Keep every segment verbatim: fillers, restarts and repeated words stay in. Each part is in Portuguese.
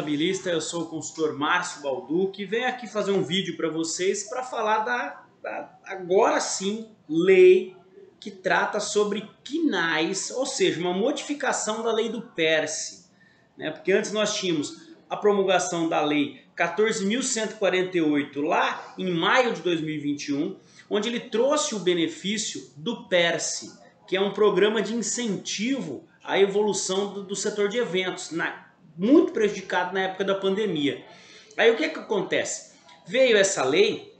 Contabilista, eu sou o consultor Márcio Balduchi e venho aqui fazer um vídeo para vocês para falar da, da, agora sim, lei que trata sobre C N A Es, ou seja, uma modificação da lei do PERSE, né? Porque antes nós tínhamos a promulgação da lei quatorze mil cento e quarenta e oito lá em maio de dois mil e vinte e um, onde ele trouxe o benefício do PERSE, que é um programa de incentivo à evolução do, do setor de eventos, na muito prejudicado na época da pandemia. Aí o que é que acontece? Veio essa lei,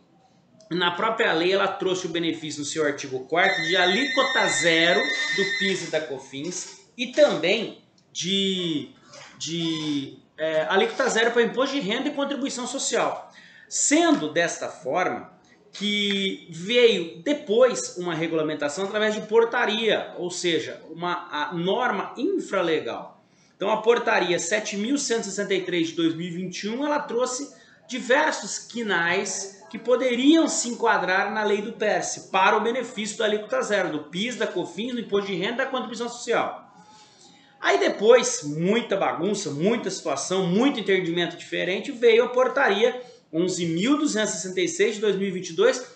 na própria lei ela trouxe o benefício no seu artigo quarto de alíquota zero do PIS e da COFINS e também de, de é, alíquota zero para imposto de renda e contribuição social. Sendo desta forma que veio depois uma regulamentação através de portaria, ou seja, uma a norma infralegal. Então a portaria sete mil cento e sessenta e três de dois mil e vinte e um, ela trouxe diversos C N A Es que poderiam se enquadrar na lei do PERSE para o benefício da alíquota zero, do PIS, da COFINS, do imposto de renda, da contribuição social. Aí depois, muita bagunça, muita situação, muito entendimento diferente, veio a portaria onze mil duzentos e sessenta e seis de dois mil e vinte e dois,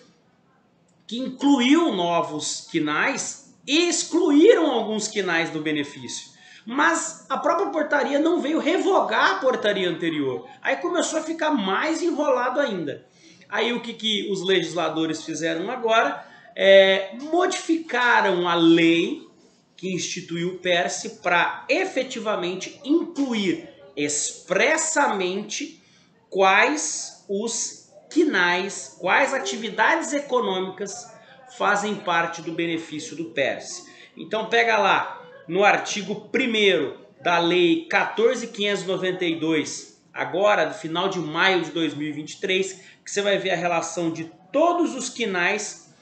que incluiu novos C N A Es e excluíram alguns C N A Es do benefício. Mas a própria portaria não veio revogar a portaria anterior. Aí começou a ficar mais enrolado ainda. Aí o que, que os legisladores fizeram agora? É, modificaram a lei que instituiu o PERSE para efetivamente incluir expressamente quais os C N A Es, quais atividades econômicas fazem parte do benefício do PERSE. Então pega lá. No artigo primeiro da Lei quatorze mil quinhentos e noventa e dois, agora, do final de maio de dois mil e vinte e três, que você vai ver a relação de todos os C N A Es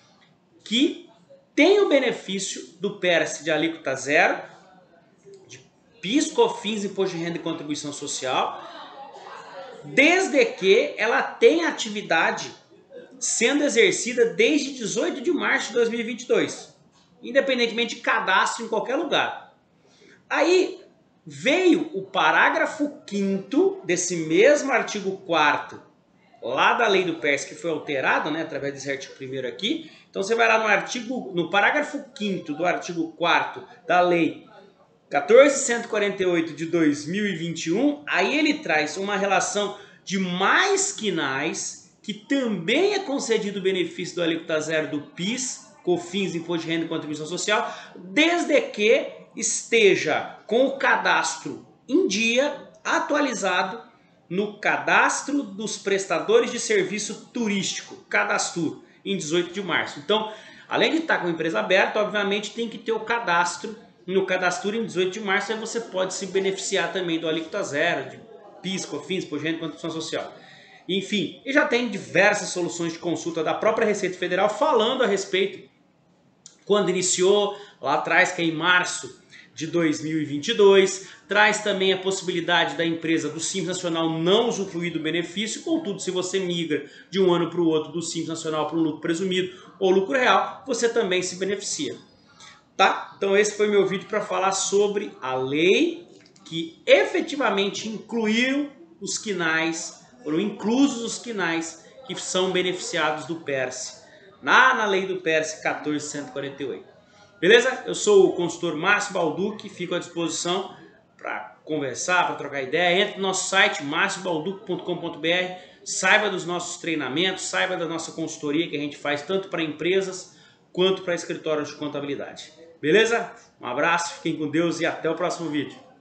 que têm o benefício do PERSE de alíquota zero, de PIS, COFINS, imposto de renda e contribuição social, desde que ela tenha atividade sendo exercida desde dezoito de março de dois mil e vinte e dois. Independentemente de cadastro em qualquer lugar. Aí veio o parágrafo quinto desse mesmo artigo quarto lá da lei do PERSE, que foi alterado, né, através desse artigo primeiro aqui. Então você vai lá no artigo, no parágrafo quinto do artigo quarto da lei quatorze mil cento e quarenta e oito de dois mil e vinte e um, aí ele traz uma relação de mais C N A Es que também é concedido o benefício do alíquota zero do PIS, COFINS, imposto de renda e contribuição social, desde que esteja com o cadastro em dia, atualizado no cadastro dos prestadores de serviço turístico, Cadastur, em dezoito de março. Então, além de estar com a empresa aberta, obviamente tem que ter o cadastro no Cadastur em dezoito de março, aí você pode se beneficiar também do alíquota zero, de PIS, COFINS, imposto de renda e contribuição social. Enfim, e já tem diversas soluções de consulta da própria Receita Federal falando a respeito. Quando iniciou, lá atrás, que é em março de dois mil e vinte e dois, traz também a possibilidade da empresa do Simples Nacional não usufruir do benefício, contudo, se você migra de um ano para o outro do Simples Nacional para o lucro presumido ou lucro real, você também se beneficia. Tá? Então esse foi meu vídeo para falar sobre a lei que efetivamente incluiu os C N A Es, foram inclusos os C N A Es que são beneficiados do PERSE, na, na lei do PERSE quatorze mil cento e quarenta e oito. Beleza? Eu sou o consultor Márcio Balduchi, fico à disposição para conversar, para trocar ideia. Entre no nosso site, marcio balduque ponto com ponto br, saiba dos nossos treinamentos, saiba da nossa consultoria que a gente faz tanto para empresas quanto para escritórios de contabilidade. Beleza? Um abraço, fiquem com Deus e até o próximo vídeo.